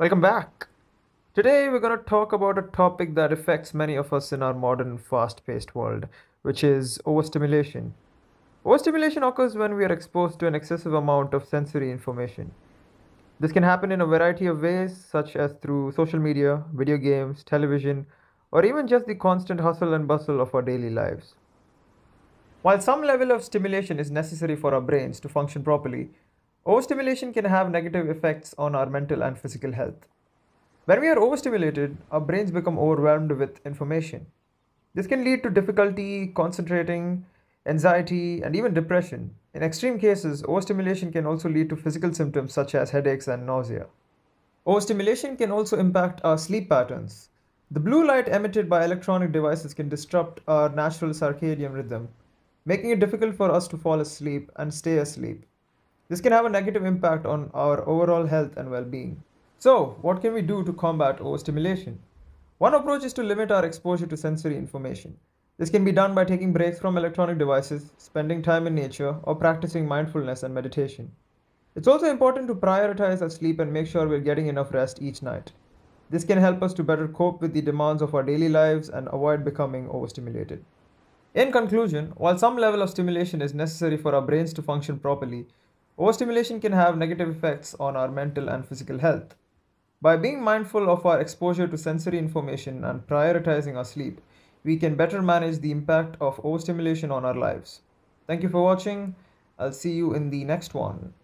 Welcome back. Today we're going to talk about a topic that affects many of us in our modern fast-paced world, which is overstimulation. Overstimulation occurs when we are exposed to an excessive amount of sensory information. This can happen in a variety of ways, such as through social media, video games, television, or even just the constant hustle and bustle of our daily lives. While some level of stimulation is necessary for our brains to function properly, overstimulation can have negative effects on our mental and physical health. When we are overstimulated, our brains become overwhelmed with information. This can lead to difficulty concentrating, anxiety, and even depression. In extreme cases, overstimulation can also lead to physical symptoms such as headaches and nausea. Overstimulation can also impact our sleep patterns. The blue light emitted by electronic devices can disrupt our natural circadian rhythm, making it difficult for us to fall asleep and stay asleep. This can have a negative impact on our overall health and well-being. So, what can we do to combat overstimulation? One approach is to limit our exposure to sensory information. This can be done by taking breaks from electronic devices, spending time in nature, or practicing mindfulness and meditation. It's also important to prioritize our sleep and make sure we're getting enough rest each night. This can help us to better cope with the demands of our daily lives and avoid becoming overstimulated. In conclusion, while some level of stimulation is necessary for our brains to function properly, overstimulation can have negative effects on our mental and physical health. By being mindful of our exposure to sensory information and prioritizing our sleep, we can better manage the impact of overstimulation on our lives. Thank you for watching. I'll see you in the next one.